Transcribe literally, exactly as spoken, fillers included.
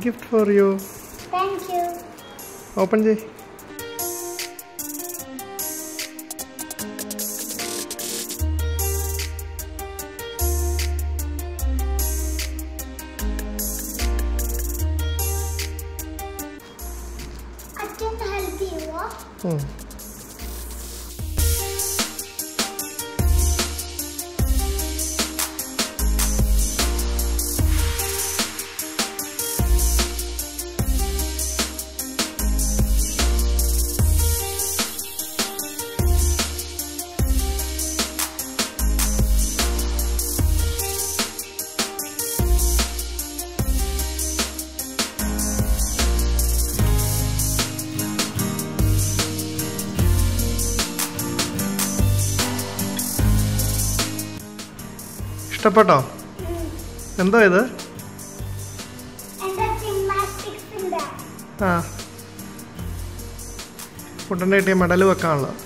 Gift for you. Thank you. Open it. I can help you. Hmm. What is it? It's a gymnastics finger. Yes. It's a medal.